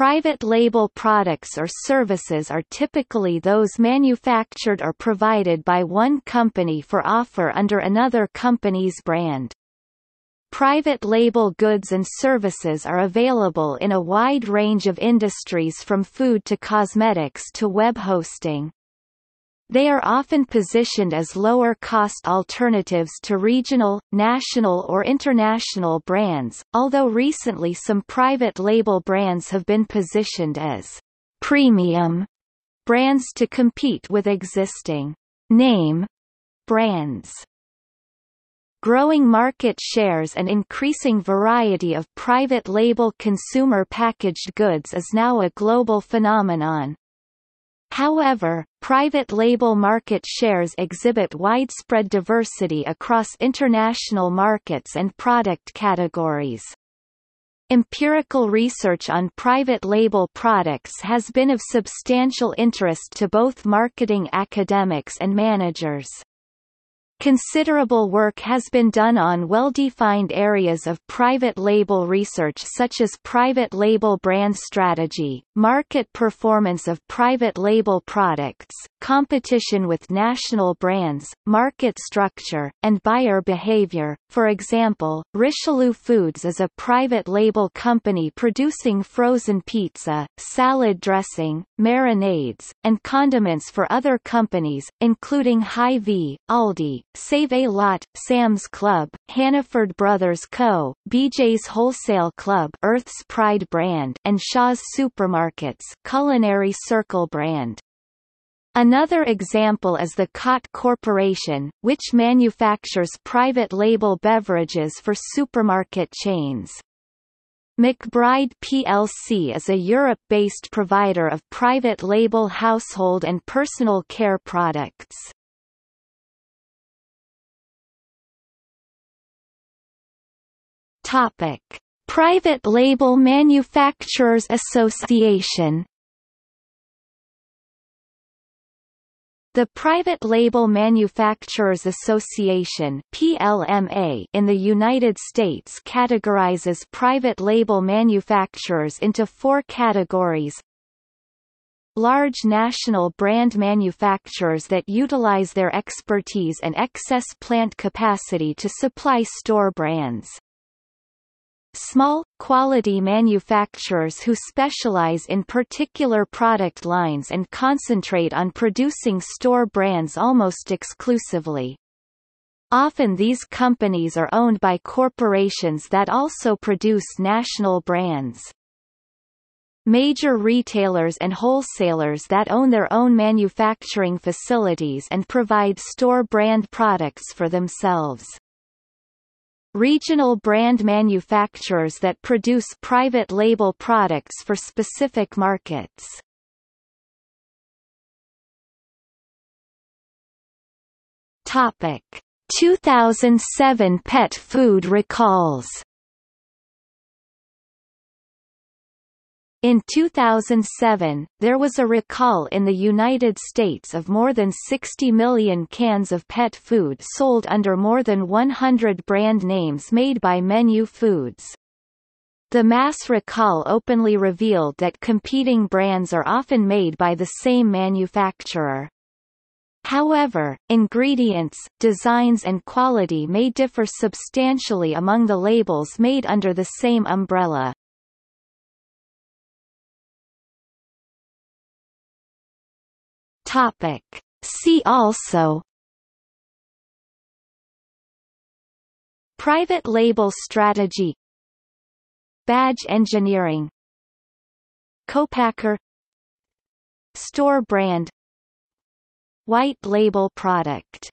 Private label products or services are typically those manufactured or provided by one company for offer under another company's brand. Private label goods and services are available in a wide range of industries from food to cosmetics to web hosting. They are often positioned as lower-cost alternatives to regional, national or international brands, although recently some private label brands have been positioned as «premium» brands to compete with existing «name» brands. Growing market shares and increasing variety of private label consumer packaged goods is now a global phenomenon. However, private label market shares exhibit widespread diversity across international markets and product categories. Empirical research on private label products has been of substantial interest to both marketing academics and managers. Considerable work has been done on well-defined areas of private label research such as private label brand strategy, market performance of private label products, competition with national brands, market structure, and buyer behavior. For example, Richelieu Foods is a private label company producing frozen pizza, salad dressing, marinades, and condiments for other companies, including Hy-Vee, Aldi, Save-A-Lot, Sam's Club, Hannaford Brothers Co., BJ's Wholesale Club, Earth's Pride brand, and Shaw's Supermarkets, Culinary Circle brand. Another example is the Cott Corporation, which manufactures private label beverages for supermarket chains. McBride PLC is a Europe-based provider of private label household and personal care products. Topic: Private Label Manufacturers Association. The Private Label Manufacturers Association (PLMA) in the United States categorizes private label manufacturers into four categories. Large national brand manufacturers that utilize their expertise and excess plant capacity to supply store brands. Small, quality manufacturers who specialize in particular product lines and concentrate on producing store brands almost exclusively. Often these companies are owned by corporations that also produce national brands. Major retailers and wholesalers that own their own manufacturing facilities and provide store brand products for themselves. Regional brand manufacturers that produce private label products for specific markets. Topic: 2007 pet food recalls. In 2007, there was a recall in the United States of more than 60 million cans of pet food sold under more than 100 brand names made by Menu Foods. The mass recall openly revealed that competing brands are often made by the same manufacturer. However, ingredients, designs and quality may differ substantially among the labels made under the same umbrella. Topic: See also: Private label strategy, badge engineering, co-packer, store brand, white label product.